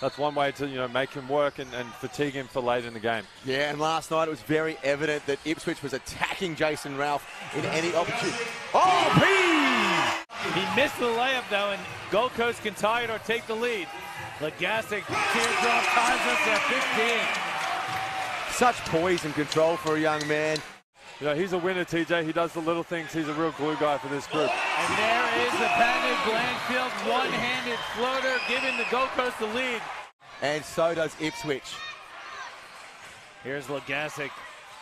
that's one way to, you know, make him work and fatigue him for late in the game. Yeah, and last night it was very evident that Ipswich was attacking Jason Ralph in any opportunity. Oh, P! He missed the layup, though, and Gold Coast can tie it or take the lead. Legasic teardrop ties us at 15. Such poise and control for a young man. You know, he's a winner, TJ. He does the little things. He's a real glue guy for this group. And there is the patented Blanchfield one-handed floater, giving the Gold Coast the lead. And so does Ipswich. Here's Legasic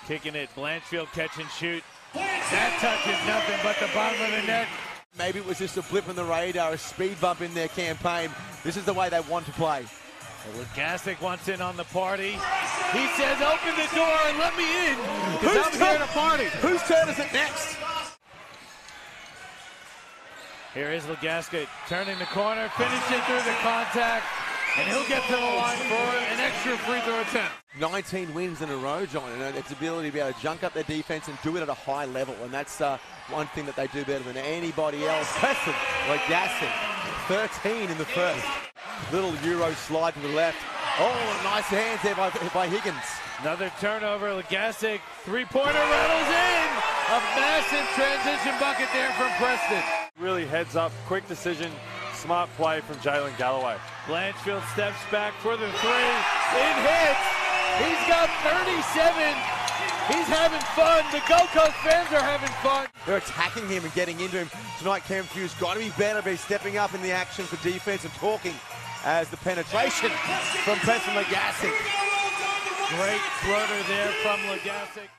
kicking it. Blanchfield catch and shoot. That touch is nothing but the bottom of the net. Maybe it was just a blip on the radar, a speed bump in their campaign. This is the way they want to play. Gassick wants in on the party. He says, open the door and let me in, because I'm here to party. Whose turn is it next? Here is Legasic turning the corner, finishing through the contact, and he'll get to the line for an extra free throw attempt. 19 wins in a row, John, and its ability to be able to junk up their defense and do it at a high level, and that's one thing that they do better than anybody else. Legasic, 13 in the first. Little Euro slide to the left. Oh, nice hands there by Higgins. Another turnover. Legasic, three-pointer rattles in. A massive transition bucket there from Preston. Really heads up, quick decision, smart play from Jalen Galloway. Blanchfield steps back for the three. It hits. He's got 37. He's having fun. The Gold Coast fans are having fun. They're attacking him and getting into him. Tonight, Cam Fuse got to be better, but he's stepping up in the action for defense and talking. As the penetration from Preston Legasic. Great floater there from Legasic.